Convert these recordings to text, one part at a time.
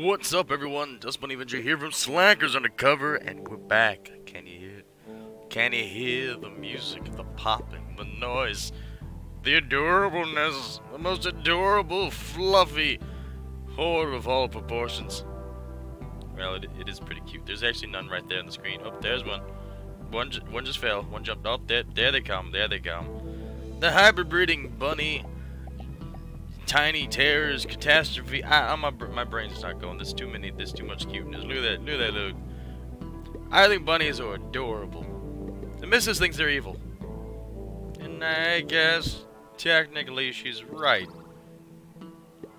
What's up, everyone? Dust Bunny Venture here from Slackers Undercover, and we're back. Can you hear it? Can you hear the music, the popping, the noise, the adorableness, the most adorable, fluffy horde of all proportions? Well, it is pretty cute. There's actually none right there on the screen. Oh, there's one. One just fell. One jumped up. There they come. There they come. The hybrid breeding bunny. Tiny Terrors, Catastrophe. My brain's not going. There's too much cuteness. Look at that. Look at that. Look. I think bunnies are adorable. The missus thinks they're evil, and I guess technically she's right.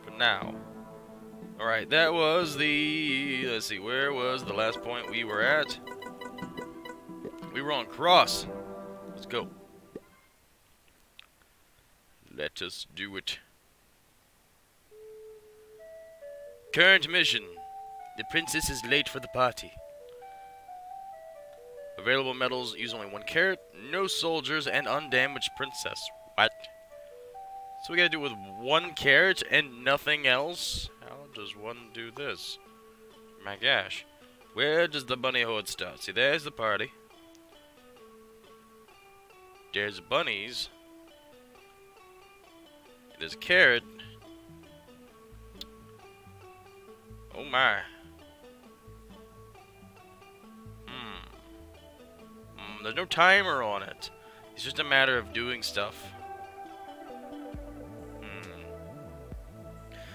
For now. All right. That was the. Let's see. Where was the last point we were at? We were on cross. Let's go. Let us do it. Current mission. The princess is late for the party. Available medals use only 1 carat, no soldiers, and undamaged princess. What? So we gotta do it with 1 carat and nothing else? How does one do this? My gosh. Where does the bunny horde start? See, there's the party. There's bunnies. There's a carrot. Oh my. There's no timer on it. It's just a matter of doing stuff.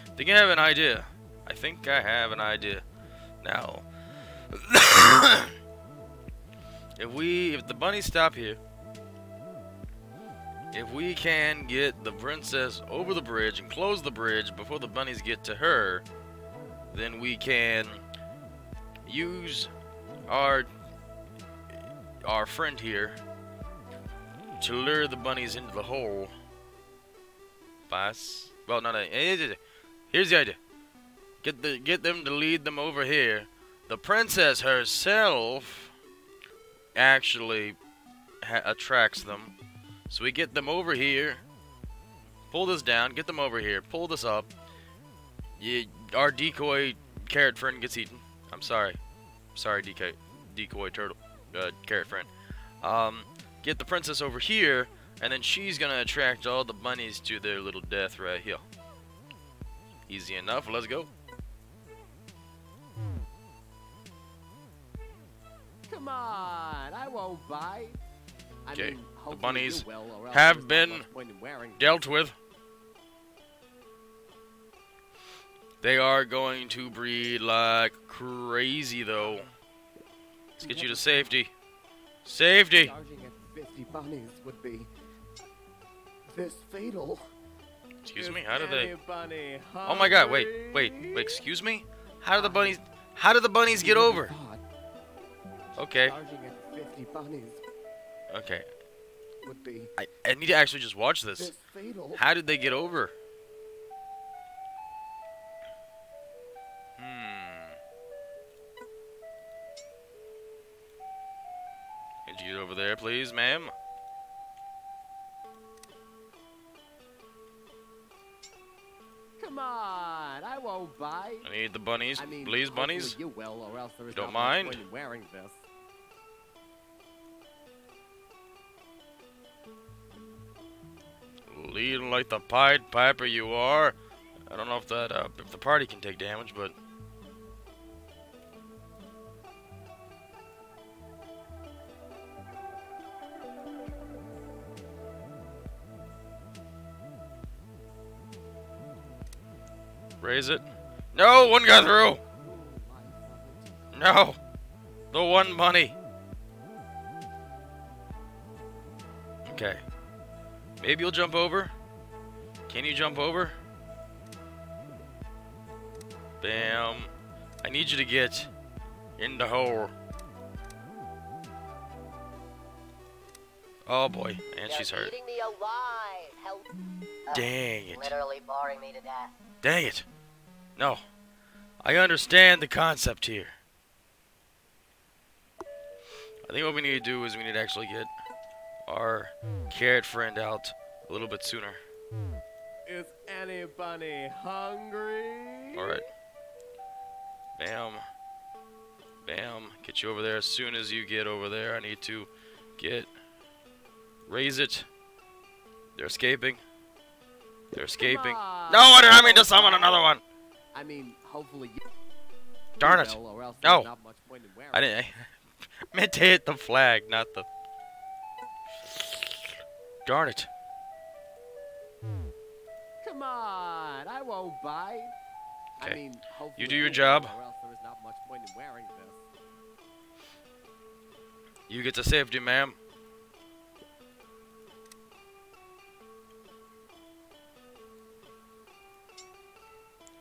I think I have an idea. I think I have an idea. Now, if the bunnies stop here, if we can get the princess over the bridge and close the bridge before the bunnies get to her, then we can use our friend here to lure the bunnies into the hole. Boss. Well, not a. Here's the idea. Get them to lead them over here. The princess herself actually attracts them. So we get them over here. Pull this down. Get them over here. Pull this up. Yeah, our decoy carrot friend gets eaten. I'm sorry. Sorry, decoy turtle. Carrot friend. Get the princess over here, and then she's gonna attract all the bunnies to their little death right here. Easy enough. Let's go. Come on. I won't bite. Okay. The bunnies have been dealt with. They are going to breed like crazy, though. Let's get you to safety. Safety! Charging at 50 bunnies would be this fatal. Excuse me? How do they... Oh my god, wait, excuse me? How do the bunnies get over? Okay. Okay. I need to actually just watch this. How did they get over? Could you get over there, please, ma'am? Come on, I won't bite. I need the bunnies, please, bunnies. You will, or else there is don't mind. When wearing this. Lead like the Pied Piper you are. I don't know if that if the party can take damage, but. Raise it. No, one got through. No, the one bunny. Okay. Maybe you'll jump over. Can you jump over? Bam. I need you to get in the hole. Oh boy, and she's hurt. Dang it. Literally boring me to death. Dang it. No. I understand the concept here. I think what we need to do is we need to actually get our carrot friend out a little bit sooner. Is anybody hungry? Alright. Bam. Bam. Get you over there. As soon as you get over there, I need to get... Raise it. They're escaping. They're escaping. No, wonder I mean to summon another one. I mean, hopefully you... Darn it. Or else no. Not much point in wearing. I didn't... I meant to hit the flag, not the... Darn it. Come on, I won't bite. Okay. I mean, hopefully you do your job. Or else there is not much point in wearing this. You get to safety, ma'am.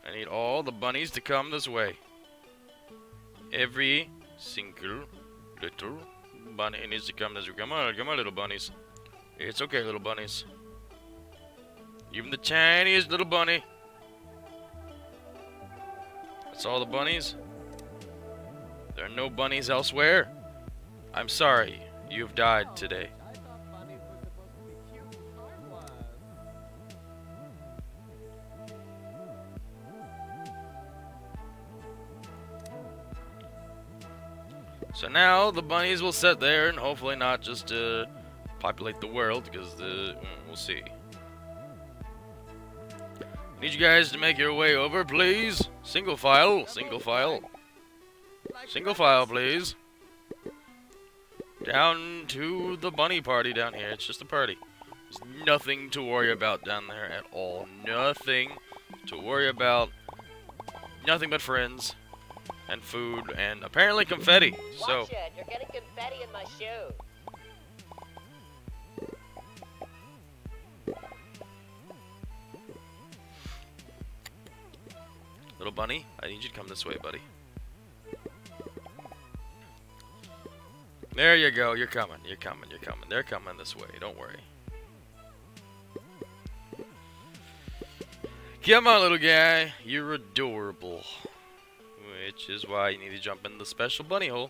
I need all the bunnies to come this way. Every single little bunny needs to come this way. Come on, little bunnies. It's okay, little bunnies. Even the tiniest little bunny. That's all the bunnies. There are no bunnies elsewhere. I'm sorry, you've died today. So now the bunnies will sit there and hopefully not just populate the world, because we'll see. Need you guys to make your way over, please. Single file, single file. Single file, please. Down to the bunny party down here. It's just a party. There's nothing to worry about down there at all. Nothing to worry about. Nothing but friends. And food, and apparently confetti. Watch so. It. You're getting confetti in my shoe. Little bunny, I need you to come this way, buddy. There you go. You're coming. You're coming. You're coming. They're coming this way. Don't worry. Come on, little guy. You're adorable. Which is why you need to jump in the special bunny hole.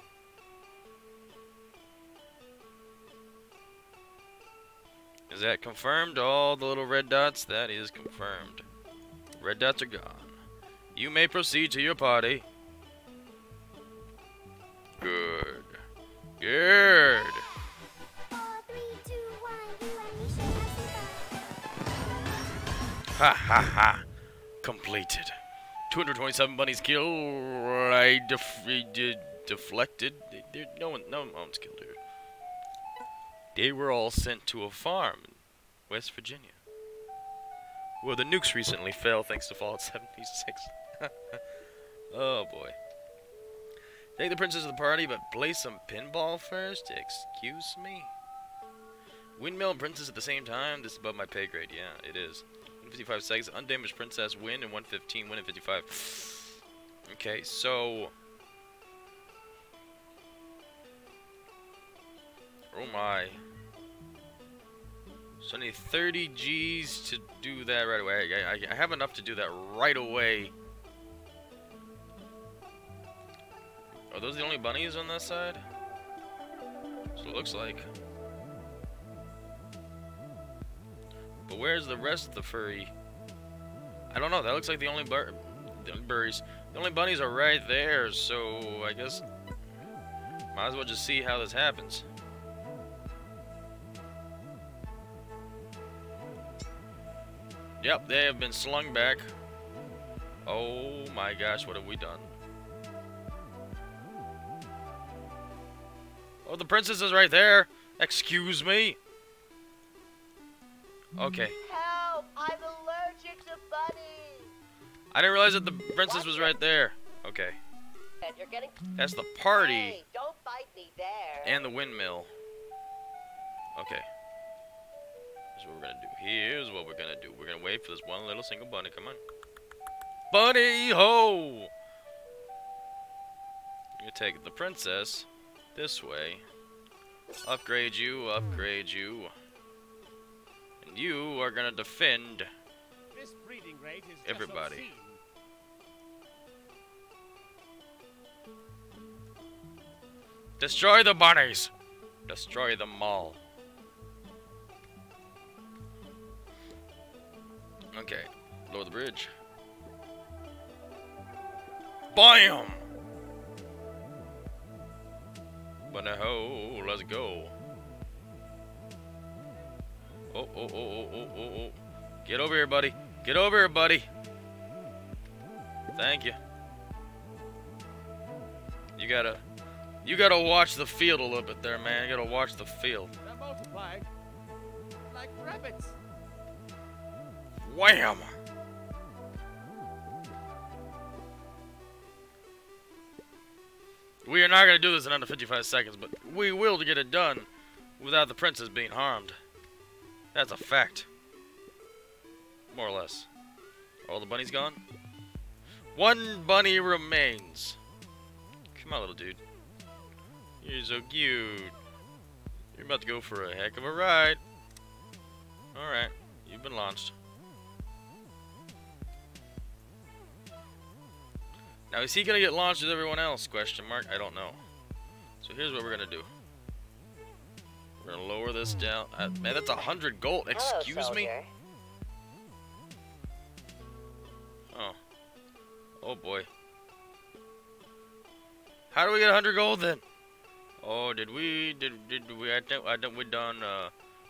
Is that confirmed? All the little red dots? That is confirmed. Red dots are gone. You may proceed to your party. Good. Good. 4, 3, 2, 1. You and me should have some fun. Ha ha ha. Completed. 227 bunnies killed. I deflected. No one's killed here. They were all sent to a farm in West Virginia, where the nukes recently fell thanks to Fallout 76. Oh boy. Take the princess of the party, but play some pinball first. Excuse me. Windmill and princess at the same time. This is above my pay grade. Yeah, it is. 55 seconds, undamaged princess win, and 115 win at 55. Okay, so... Oh my. So I need 30 G's to do that right away. I have enough to do that right away. Are those the only bunnies on that side? So it looks like. But where's the rest of the furry? I don't know. That looks like the only bunnies are right there. So I guess might as well just see how this happens. Yep, they have been slung back. Oh my gosh, what have we done? Oh, the princess is right there. Excuse me. Okay. Help! I'm allergic to bunnies. I didn't realize that the princess was right there. Okay. You're getting... That's the party. Hey, don't bite me there. And the windmill. Okay. Here's what we're gonna do. Here's what we're gonna do. We're gonna wait for this one little single bunny. Come on. Bunny ho! You're gonna take the princess this way. Upgrade you. Upgrade you. You are gonna defend everybody. Destroy the bunnies! Destroy them all. Okay, lower the bridge. Bam! Banaho, let's go. Oh. Get over here, buddy. Get over here, buddy. Thank you. You gotta watch the field a little bit there, man. You gotta watch the field. They're multiplying like rabbits. Wham! We are not gonna do this in under 55 seconds, but we will get it done without the princess being harmed. That's a fact. More or less. All the bunnies gone? One bunny remains. Come on, little dude. You're so cute. You're about to go for a heck of a ride. Alright, you've been launched. Now, is he gonna get launched with everyone else? Question mark. I don't know. So here's what we're gonna do. We're gonna lower this down. Man, that's 100 gold. Excuse me? Oh. Oh boy. How do we get 100 gold then? Oh, did we? I think we done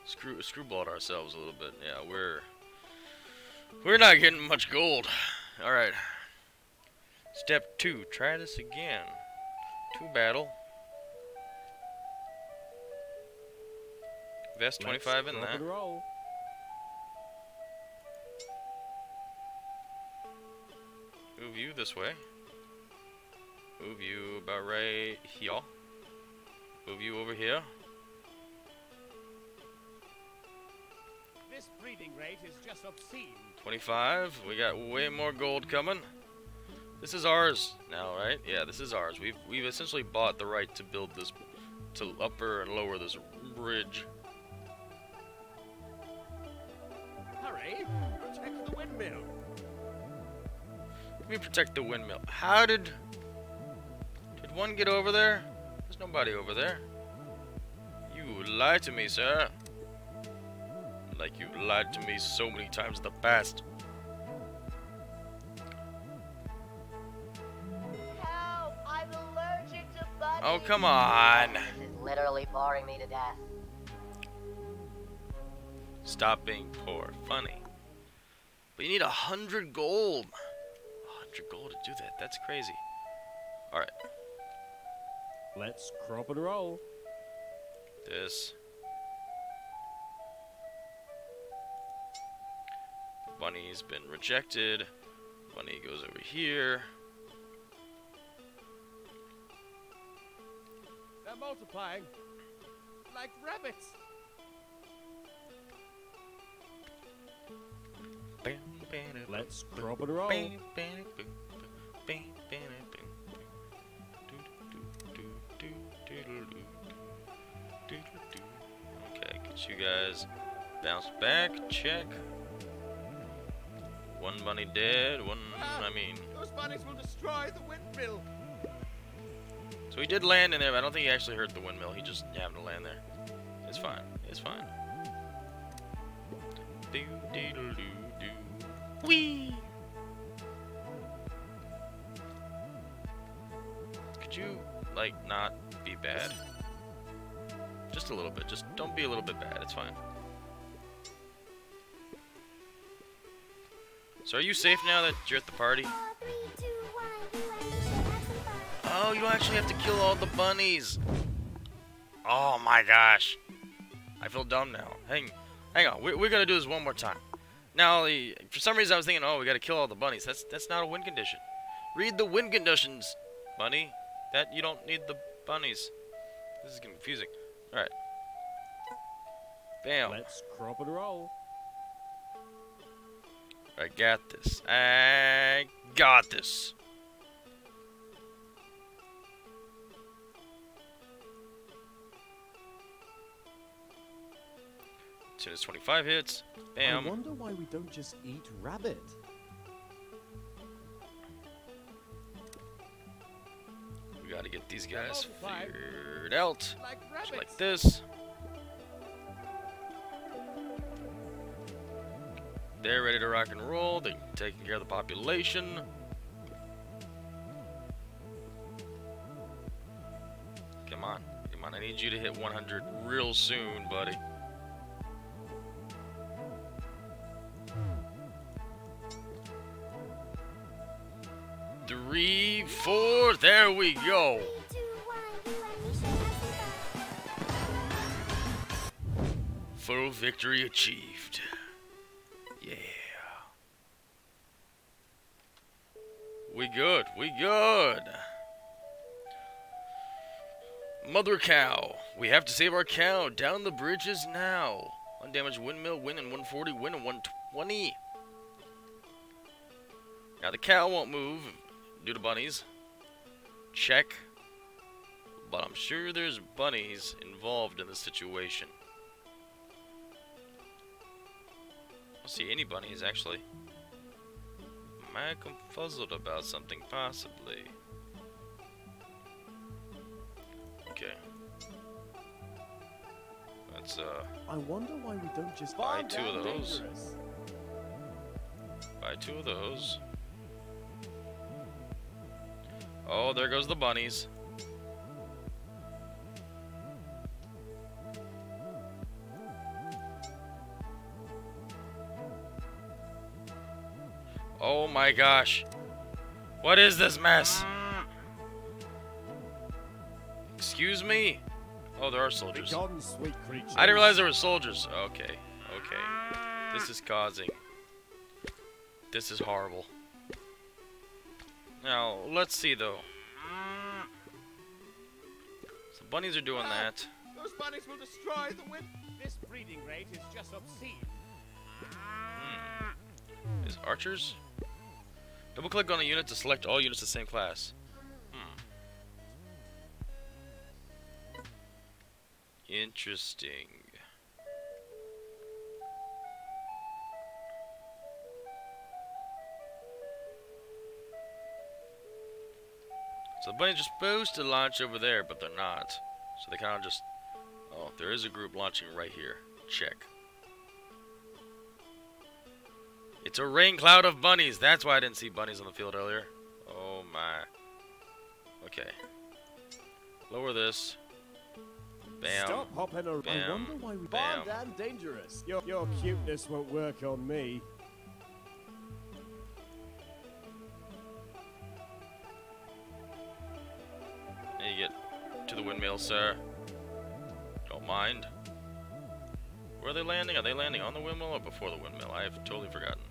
screwballed ourselves a little bit. Yeah, we're not getting much gold. All right. Step 2, try this again. To battle. Vest 25 in that. Move you this way. Move you about right here. Move you over here. This breeding rate is just obscene. 25. We got way more gold coming. This is ours now, right? Yeah, this is ours. We've essentially bought the right to build this, to upper and lower this bridge. Hurry! Protect the windmill. Let me protect the windmill. How did one get over there? There's nobody over there. You lied to me, sir. Like you lied to me so many times in the past. Oh, come on. This is literally boring me to death. Stop being poor. Funny. But you need 100 gold. 100 gold to do that. That's crazy. Alright. Let's crop and roll. This. Bunny's been rejected. Bunny goes over here. They're multiplying like rabbits. Let's crop and roll. Okay, get you guys bounce back. Check. One bunny dead. One. I mean. Those bunnies will destroy the windmill. So he did land in there, but I don't think he actually hurt the windmill. He just happened to land there. It's fine. It's fine. Do. Wee. Could you like not be bad? Just a little bit. Just don't be a little bit bad. It's fine. So are you safe now that you're at the party? Oh, you actually have to kill all the bunnies. Oh my gosh. I feel dumb now. Hang on. We're going to do this one more time. Now, for some reason I was thinking, oh, we got to kill all the bunnies. That's not a win condition. Read the win conditions, bunny. That you don't need the bunnies. This is confusing. All right. Bam. Let's crop and roll. I got this. I got this. As soon as 25 hits, bam. I wonder why we don't just eat rabbit. We gotta get these guys figured out. Just like this. They're ready to rock and roll. They're taking care of the population. on, I need you to hit 100 real soon, buddy. Three, four, there we go. Full victory achieved. Yeah. We good, we good. Mother cow. We have to save our cow. Down the bridges now. Undamaged windmill, win in 140, win in 120. Now the cow won't move due to bunnies. Check. But I'm sure there's bunnies involved in the situation. I don't see any bunnies actually. Am I confuzzled about something? Possibly. Okay. That's I wonder why we don't just buy two of those. Dangerous. Buy two of those. Oh, there goes the bunnies. Oh my gosh. What is this mess? Excuse me? Oh, there are soldiers. I didn't realize there were soldiers. Okay. Okay. This is causing. This is horrible. Now, let's see though. So bunnies are doing that. Those bunnies will destroy the wind. This breeding rate is just obscene. Is archers? Double click on a unit to select all units of the same class. Interesting. So the bunnies are supposed to launch over there, but they're not. So they kind of just... Oh, there is a group launching right here. Check. It's a rain cloud of bunnies. That's why I didn't see bunnies on the field earlier. Oh my. Okay. Lower this. Bam. Stop hopping around. I wonder why we bam. Damn dangerous. Your cuteness won't work on me. And you get to the windmill, sir. Don't mind. Where are they landing? Are they landing on the windmill or before the windmill? I have totally forgotten.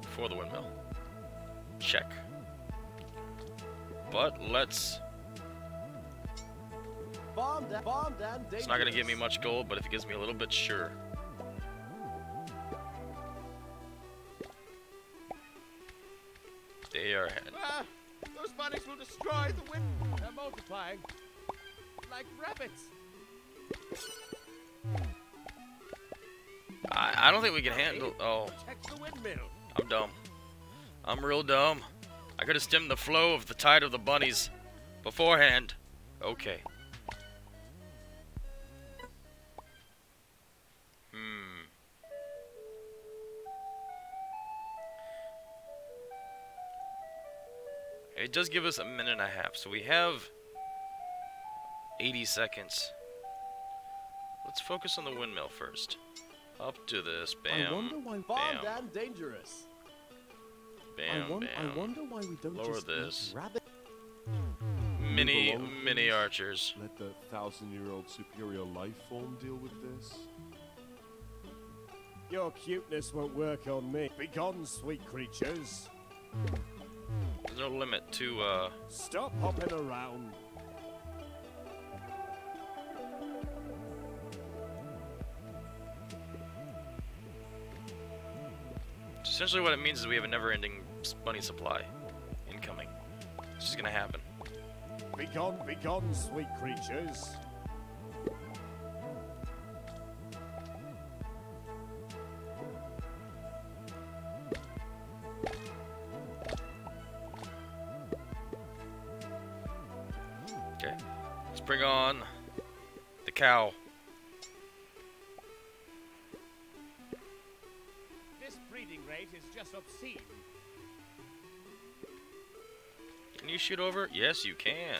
Before the windmill. Check. But let's... Bomb down, it's not going to give me much gold, but if it gives me a little bit, sure. They are heading. Ah, those bunnies will destroy the wind. They're multiplying like rabbits. I don't think we can handle... Oh. I'm dumb. I'm real dumb. I could have stemmed the flow of the tide of the bunnies beforehand. Okay. It does give us a minute and a half, so we have 80 seconds. Let's focus on the windmill first. Up to this, bam. I wonder why bam. Damn dangerous. Bam, bam. I wonder why we don't lower just this. Mini archers. Let the 1,000-year-old superior life form deal with this. Your cuteness won't work on me. Begone, sweet creatures. There's no limit to. Stop hopping around. Essentially, what it means is we have a never-ending bunny supply incoming. It's just gonna happen. Be gone, sweet creatures. Okay, let's bring on the cow. This breeding rate is just obscene. Can you shoot over? Yes, you can.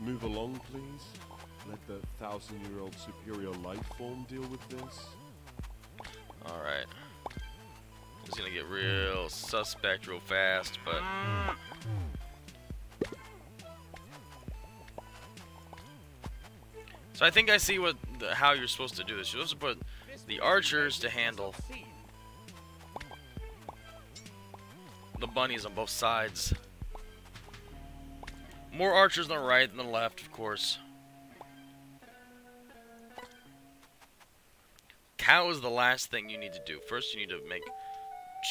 Move along, please. Let the 1,000-year-old superior life form deal with this. Alright. It's gonna get real suspect real fast, but... So I think I see what how you're supposed to do this. You're supposed to put the archers to handle the bunnies on both sides. More archers on the right than the left, of course. Cow is the last thing you need to do. First, you need to make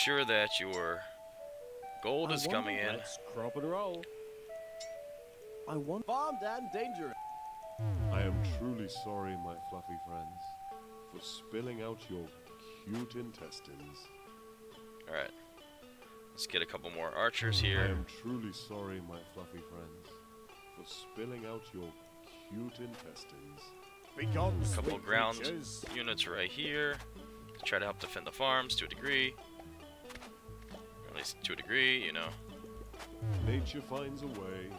sure that your gold is coming in. Let's crop and roll. I want bombed and dangerous. I am truly sorry, my fluffy friends, for spilling out your cute intestines. All right, let's get a couple more archers here. I am truly sorry, my fluffy friends, for spilling out your cute intestines. A couple ground units right here. Try to help defend the farms to a degree, or at least to a degree, you know. Nature finds a way.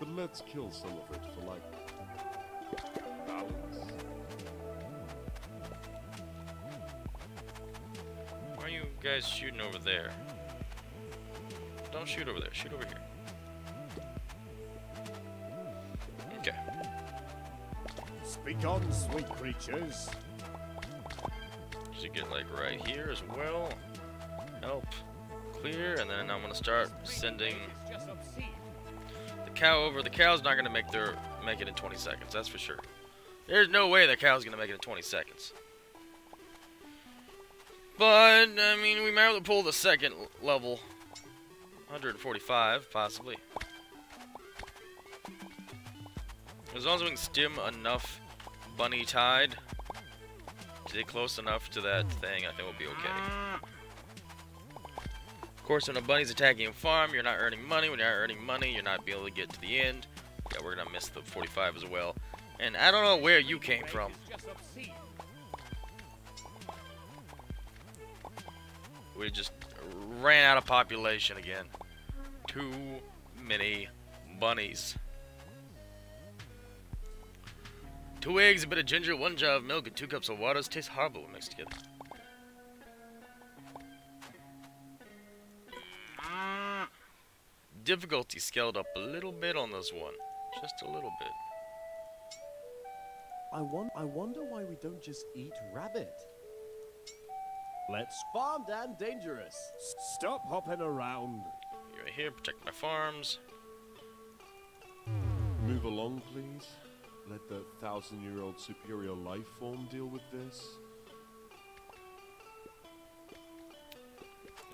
But let's kill some of it for like balance. Why are you guys shooting over there? Don't shoot over there, shoot over here. Okay. Speak on, sweet creatures. Should get like right here as well. Help. Clear, and then I'm gonna start sending. Cow over. The cow's not gonna make it in 20 seconds. That's for sure. There's no way the cow's gonna make it in 20 seconds. But I mean, we might have to pull the second level, 145 possibly. As long as we can stem enough bunny tide to get close enough to that thing, I think we'll be okay. Of course, when a bunny's attacking a farm, you're not earning money. When you're not earning money, you're not be able to get to the end. Yeah, we're gonna miss the 45 as well. And I don't know where you came from. We just ran out of population again. Too many bunnies. 2 eggs, a bit of ginger, 1 jar of milk, and 2 cups of water. It tastes horrible when mixed together. Difficulty scaled up a little bit on this one, just a little bit. I wonder why we don't just eat rabbit. Let's farm down dangerous. Stop hopping around. You're right here, protect my farms. Move along, please. Let the 1,000-year-old superior life form deal with this.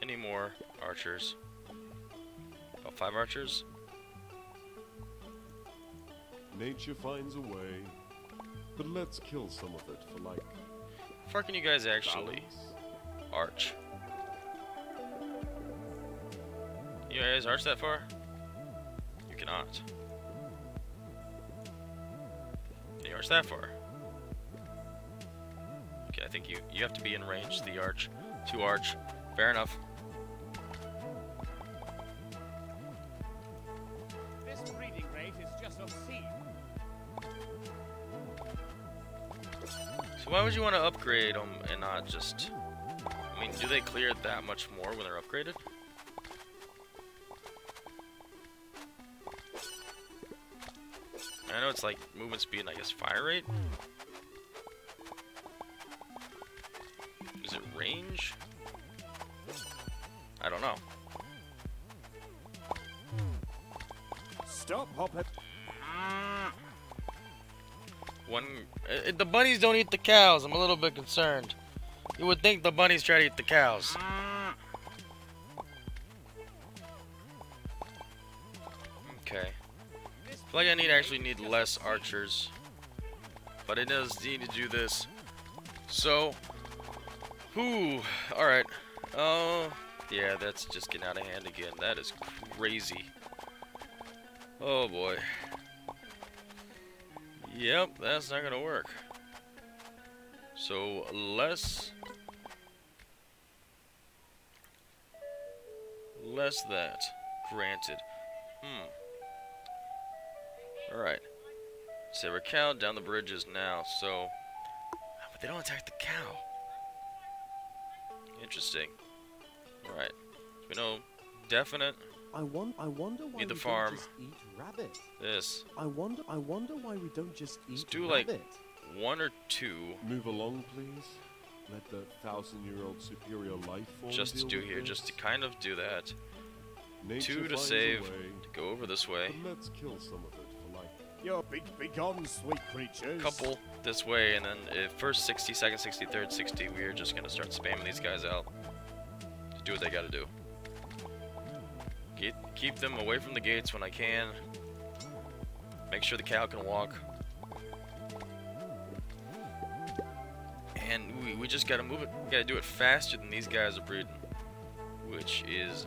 Any more archers? 5 archers. Nature finds a way, but let's kill some of it for like. How far can you guys actually arch? You guys arch that far? You cannot. Can you arch that far? Okay, I think you have to be in range to the arch to arch. Fair enough. Why would you want to upgrade them and not just... I mean, do they clear that much more when they're upgraded? I know it's like movement speed and I guess fire rate? Is it range? I don't know. Stop hopping. The bunnies don't eat the cows. I'm a little bit concerned. You would think the bunnies try to eat the cows. Okay. I feel like I actually need less archers, but it does need to do this. So, whoo! All right. Oh, yeah. That's just getting out of hand again. That is crazy. Oh boy. Yep, that's not gonna work. So less that. Granted. Alright. So our cow down the bridges now, so... But they don't attack the cow. Interesting. Alright. We know definite. I wonder why we don't just eat rabbit. This. I wonder why we don't just eat rabbit. Let's do like one or two. Move along, please. Let the 1,000-year-old superior life form just to do here, just to kind of do that. Nature two to save, to go over this way. Let's kill some of it for life. Yo, be gone, sweet creatures. Couple this way, and then if first 60, second 60, third 60, we're just gonna start spamming these guys out. Just do what they gotta do. Keep them away from the gates when I can. Make sure the cow can walk. And we just gotta move it. We gotta do it faster than these guys are breeding, which is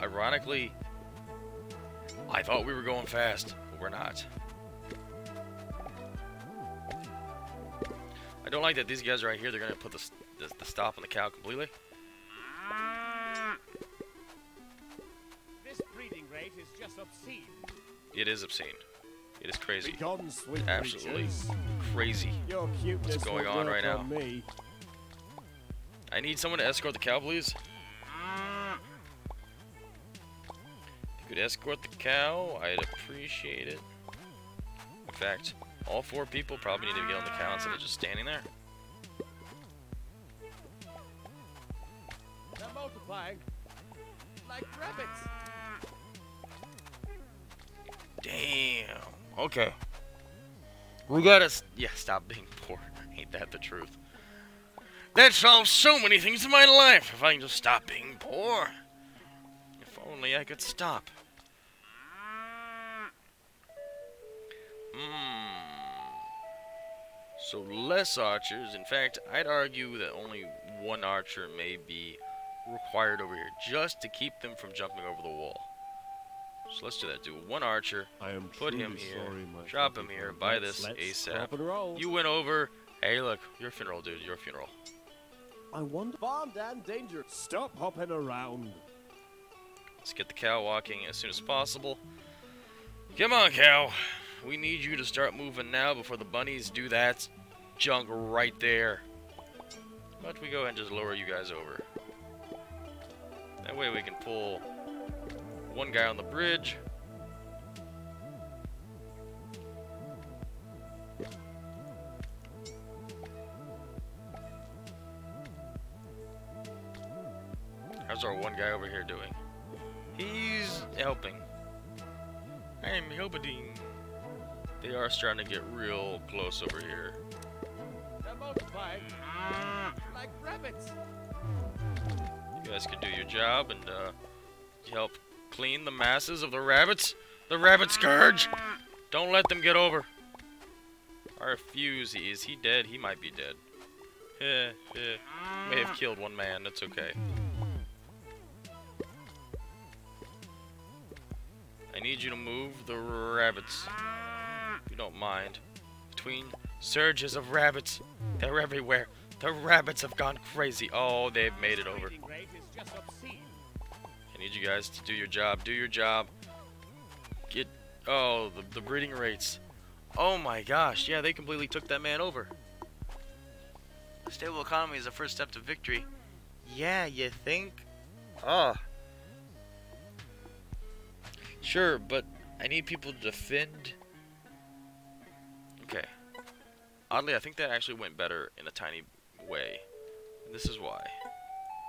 ironically, I thought we were going fast, but we're not. I don't like that these guys right here. They're gonna put the stop on the cow completely. This breeding rate is just obscene. It is obscene. It is crazy. Absolutely crazy. What's going on right now? I need someone to escort the cow, please. If you could escort the cow, I'd appreciate it. In fact, all four people probably need to get on the cow instead of just standing there. They're multiplying like rabbits. Damn. Okay. We gotta... yeah, stop being poor. Ain't that the truth? That solves so many things in my life if I can just stop being poor. If only I could stop. So less archers. In fact, I'd argue that only one archer may be required over here just to keep them from jumping over the wall. So let's do that. Do one archer, put him here, drop him here, buy this ASAP. You went over. Hey, look, your funeral, dude, your funeral. I wonder. Bomb damn danger. Stop hopping around. Let's get the cow walking as soon as possible. Come on, cow. We need you to start moving now before the bunnies do that junk right there. Why don't we go and just lower you guys over? That way we can pull one guy on the bridge. How's our one guy over here doing? He's helping. I'm helping. They are starting to get real close over here. They're multiplying like rabbits. You guys can do your job and help clean the masses of the rabbits. The rabbit scourge. Don't let them get over. I refuse. Is he dead? He might be dead. May have killed one man. That's okay. I need you to move the rabbits. If you don't mind. Between surges of rabbits. They're everywhere. The rabbits have gone crazy. Oh, they've made it over. I need you guys to do your job. Do your job. Get... oh, the breeding rates. Oh my gosh. Yeah, they completely took that man over. A stable economy is the first step to victory. Yeah, you think? Ah. Sure, but I need people to defend. Okay. Oddly, I think that actually went better in a tiny way. And this is why.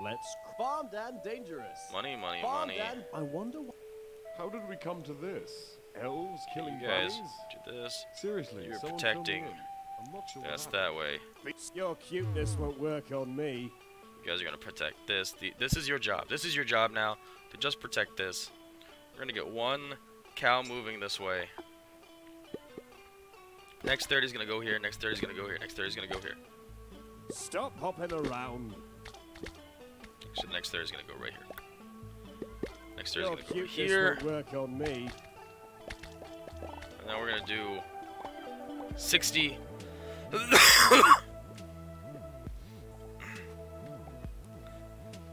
Let's bomb and dangerous. Money, money, bomb money. I wonder how did we come to this? Elves killing guys. Do this. Seriously, you're protecting. I'm not sure that's that way. Your cuteness won't work on me. You guys are gonna protect this. This is your job. This is your job now to just protect this. We're gonna get one cow moving this way. Next 30 is gonna go here. Next 30 is gonna go here. Next 30 is gonna go here. Stop hopping around. So the next 30 is going to go right here. Next 30 is going to go here. Work on me. And now we're going to do 60.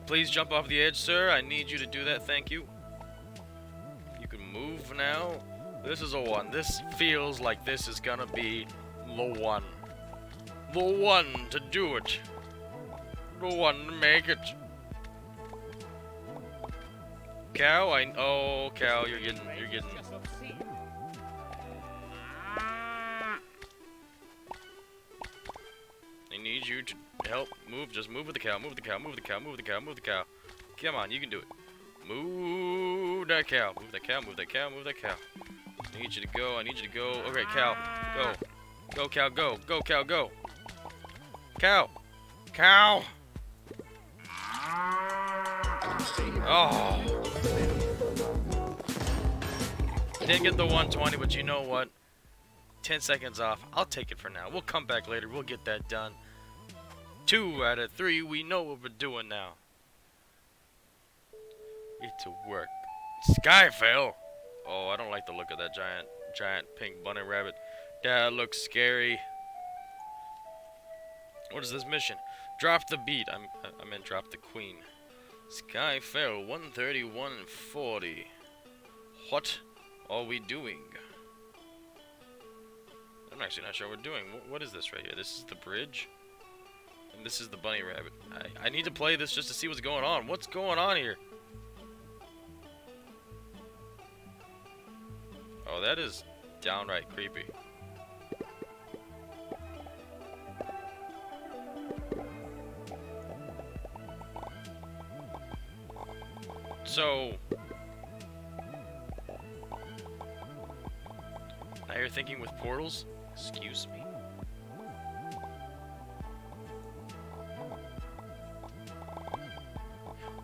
Please jump off the edge, sir. I need you to do that. Thank you. You can move now. This is a one. This feels like this is gonna be the one. The one to do it. The one to make it. Cow, oh, cow, you're getting. I need you to help move. Just move with the cow. Move the cow. Move the cow. Move the cow. Move the cow. Come on, you can do it. Move that cow. Move that cow. Move that cow. Move that cow. I need you to go. I need you to go. Okay, cow, go. Go, cow, go. Go, cow, go. Cow. Cow. Oh. Didn't get the 120, but you know what? 10 seconds off. I'll take it for now. We'll come back later. We'll get that done. 2 out of 3. We know what we're doing now. It's a work. Skyfell. Oh, I don't like the look of that giant pink bunny rabbit. That looks scary. What is this mission? Drop the beat. I meant drop the queen. Skyfell 131 and 40. What are we doing? I'm actually not sure what we're doing. What is this right here? This is the bridge. And this is the bunny rabbit. I need to play this just to see what's going on. What's going on here? Oh, that is downright creepy. So now you're thinking with portals? Excuse me.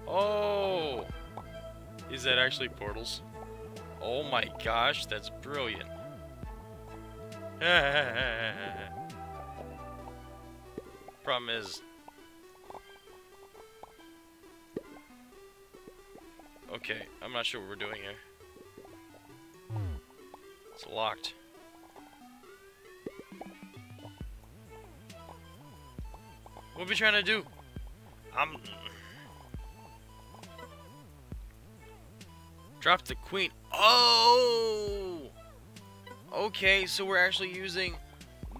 Oh, is that actually portals? Oh my gosh, that's brilliant. Problem is, okay, I'm not sure what we're doing here. It's locked. What are we trying to do? Drop the queen. Oh! Okay, so we're actually using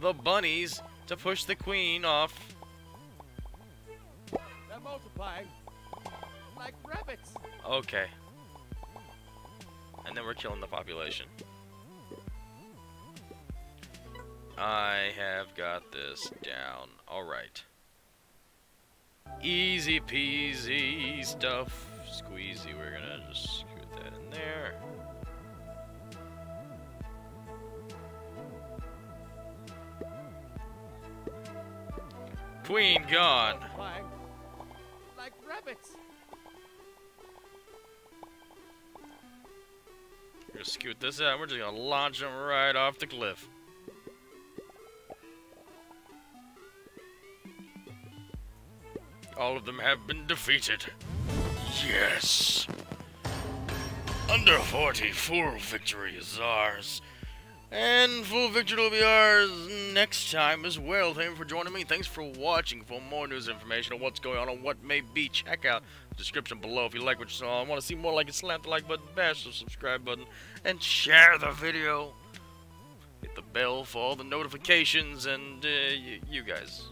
the bunnies to push the queen off. They're multiplying like rabbits. Okay. And then we're killing the population. I have got this down. Alright. Easy peasy stuff. Squeezy. We're gonna just screw that in there. Queen gone. Like rabbits. We're gonna scoot this out. We're just gonna launch them right off the cliff. All of them have been defeated. Yes. Under 40, full victory is ours. And full victory will be ours next time as well. Thank you for joining me. Thanks for watching. For more news information on what's going on what may be, check out the description below. If you like what you saw and want to see more like it, slap the like button, bash the subscribe button, and share the video. Hit the bell for all the notifications, and you guys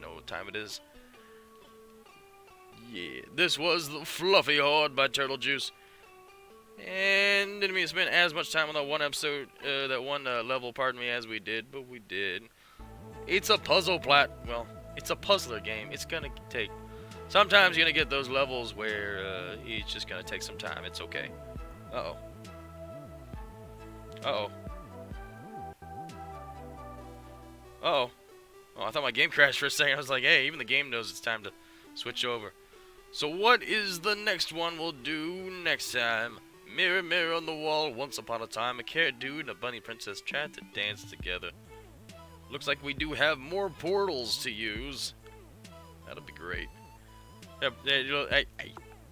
know what time it is. Yeah, this was the Fluffy Horde by Turtle Juice. And didn't mean to spend as much time on that one episode, that one level, pardon me, as we did, but we did. It's a puzzle well, it's a puzzler game. It's gonna take, sometimes you're gonna get those levels where, it's just gonna take some time. It's okay. Uh-oh. Uh-oh. Uh-oh. Oh, I thought my game crashed for a second. I was like, hey, even the game knows it's time to switch over. So what is the next one we'll do next time? Mirror, mirror on the wall, once upon a time, a carrot dude and a bunny princess tried to dance together. Looks like we do have more portals to use. That'll be great.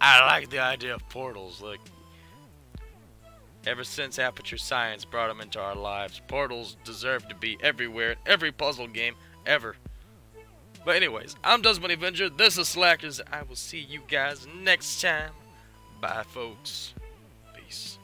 I like the idea of portals. Like, ever since Aperture Science brought them into our lives, portals deserve to be everywhere in every puzzle game ever. But anyways, I'm Dust Bunny Venture. This is Slackers. I will see you guys next time. Bye, folks. Peace.